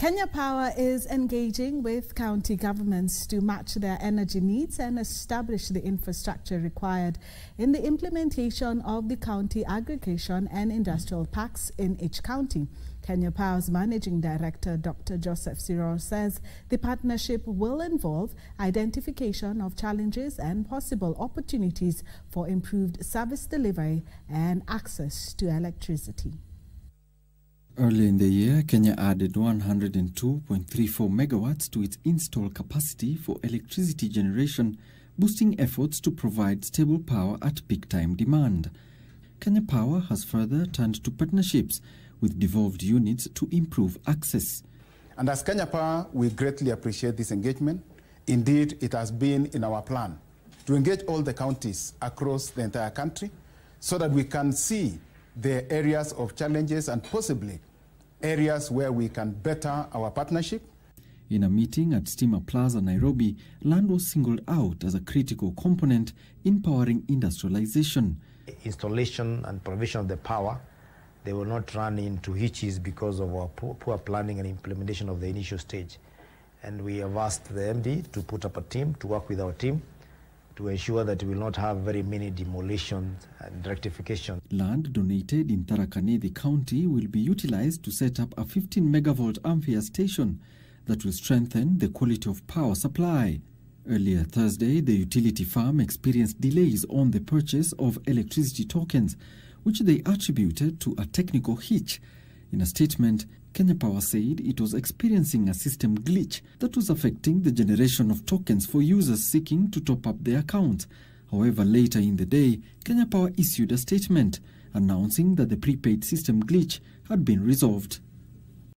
Kenya Power is engaging with county governments to match their energy needs and establish the infrastructure required in the implementation of the County Aggregation and Industrial Parks in each county. Kenya Power's Managing Director, Dr. Joseph Siror, says the partnership will involve identification of challenges and possible opportunities for improved service delivery and access to electricity. Early in the year, Kenya added 102.34 megawatts to its installed capacity for electricity generation, boosting efforts to provide stable power at peak-time demand. Kenya Power has further turned to partnerships with devolved units to improve access. And as Kenya Power, we greatly appreciate this engagement. Indeed, it has been in our plan to engage all the counties across the entire country so that we can see the areas of challenges and possibly areas where we can better our partnership. In a meeting at Stima Plaza, Nairobi, land was singled out as a critical component in powering industrialization. Installation and provision of the power, they will not run into hitches because of our poor planning and implementation of the initial stage. And we have asked the MD to put up a team, to work with our team, to ensure that we will not have very many demolitions and rectifications. Land donated in Tarakanedi County will be utilized to set up a 15-megawatt amphia station that will strengthen the quality of power supply. Earlier Thursday, the utility firm experienced delays on the purchase of electricity tokens, which they attributed to a technical hitch. In a statement, Kenya Power said it was experiencing a system glitch that was affecting the generation of tokens for users seeking to top up their account. However, later in the day, Kenya Power issued a statement announcing that the prepaid system glitch had been resolved.